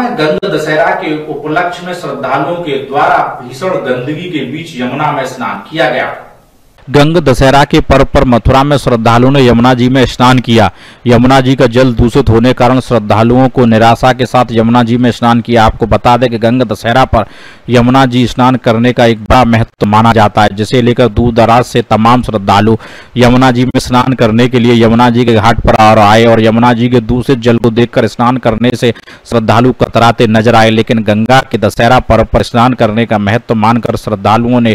गंध दशहरा के उपलक्ष्य में श्रद्धालुओं के द्वारा भीषण गंदगी के बीच यमुना में स्नान किया गया। गंग दशहरा के पर्व पर मथुरा में श्रद्धालुओं ने यमुना जी में स्नान किया। यमुना जी का जल दूषित होने के कारण श्रद्धालुओं को निराशा के साथ यमुना जी में स्नान किया। आपको बता दें कि गंग दशहरा पर यमुना जी स्नान करने का एक बड़ा महत्व माना जाता है, जिसे लेकर दूर दराज से तमाम श्रद्धालु यमुना जी में स्नान करने के लिए यमुना जी के घाट पर आए और यमुना जी के दूषित जल को देखकर स्नान करने से श्रद्धालु कतराते नजर आए। लेकिन गंगा के दशहरा पर्व पर स्नान करने का महत्व मानकर श्रद्धालुओं ने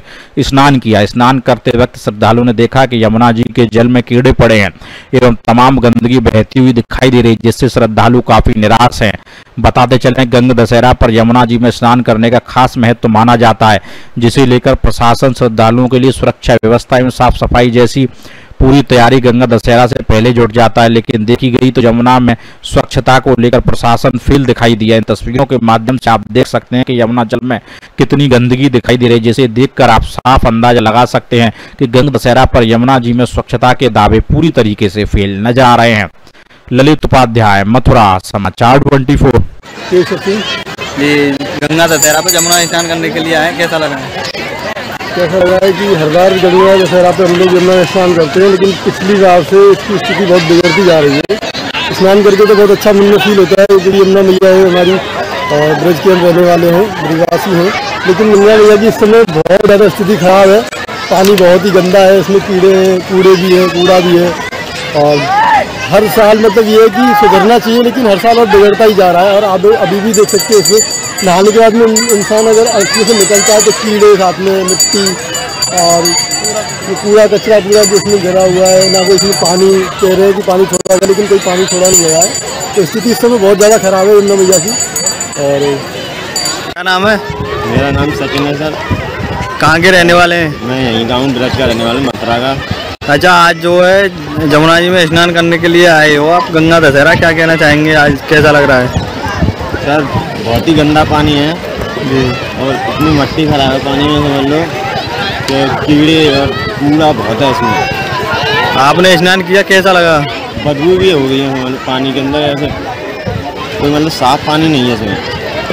स्नान किया। स्नान करते वक्त श्रद्धालुओं ने देखा कि यमुना जी के जल में कीड़े पड़े हैं एवं तमाम गंदगी बहती हुई दिखाई दे रही, जिससे श्रद्धालु काफी निराश हैं। बताते चले, गंग दशहरा पर यमुना जी में स्नान करने का खास महत्व माना जाता है, जिसे लेकर प्रशासन श्रद्धालुओं के लिए सुरक्षा व्यवस्था एवं साफ सफाई जैसी पूरी तैयारी गंगा दशहरा से पहले जुट जाता है। लेकिन देखी गई तो यमुना में स्वच्छता को लेकर प्रशासन फेल दिखाई दिया। इन तस्वीरों के माध्यम से आप देख सकते हैं कि यमुना जल में कितनी गंदगी दिखाई दे रही, जिसे देखकर आप साफ अंदाजा लगा सकते हैं कि गंगा दशहरा पर यमुना जी में स्वच्छता के दावे पूरी तरीके से फेल नजर आ रहे हैं। ललित उपाध्याय, मथुरा, समाचार 24। गंगा दशहरा पर यमुना स्नान करने के लिए आए, कैसा लगा? ऐसा लगा है कि हर बार गंगा दशहरा पर हम लोग यमुना में स्नान करते हैं, लेकिन पिछली बार से इसकी स्थिति बहुत बिगड़ती जा रही है। स्नान करके तो बहुत अच्छा मन फील होता है, जो यमुना मैया है हमारी और ब्रज के हम रहने वाले हैं, ब्रजवासी हैं, लेकिन यमुना मैया की इस समय बहुत ज़्यादा स्थिति खराब है। पानी बहुत ही गंदा है, इसमें कीड़े हैं, कूड़े भी हैं, कूड़ा भी है और हर साल मतलब ये है कि सुधरना चाहिए, लेकिन हर साल और बिगड़ता ही जा रहा है। और आप अभी भी देख सकते हैं इसमें नहाने के बाद में इंसान अगर अच्छे से निकलता है तो कीड़े साथ में, मिट्टी और पूरा कचरा पूरा जिसमें घिरा हुआ है, ना कोई इसमें पानी कह रहे हैं कि पानी छोड़ा गया, लेकिन कोई पानी छोड़ा नहीं गया है। तो स्थिति इस समय बहुत ज़्यादा खराब है यमुना मैया की। और क्या नाम है? मेरा नाम सचिन है सर। कहाँ के रहने वाले हैं? मैं यहीं का हूँ, ब्रज का रहने वाला, मथुरा का। अच्छा, आज जो है यमुना जी में स्नान करने के लिए आए हो आप, गंगा दशहरा, क्या कहना चाहेंगे? आज कैसा लग रहा है? सर बहुत ही गंदा पानी है जी, और इतनी मट्टी खराब है पानी में, समझ लो कि कीड़े और कूड़ा बहुत है इसमें। आपने स्नान किया, कैसा लगा? बदबू भी हो गई है मतलब पानी के अंदर, ऐसे कोई मतलब साफ पानी नहीं है इसमें,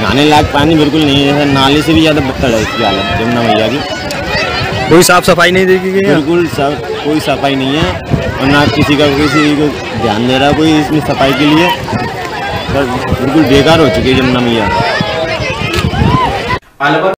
नहाने लायक पानी बिल्कुल नहीं है। ऐसा नाले से भी ज़्यादा बदतर है इसकी हालत यमुना मैया की। कोई साफ सफाई नहीं देखी गई? बिल्कुल साफ कोई सफाई नहीं है और ना किसी का किसी को ध्यान दे रहा कोई इसमें सफाई के लिए, बिल्कुल बेकार हो चुकी है यमुना मैया।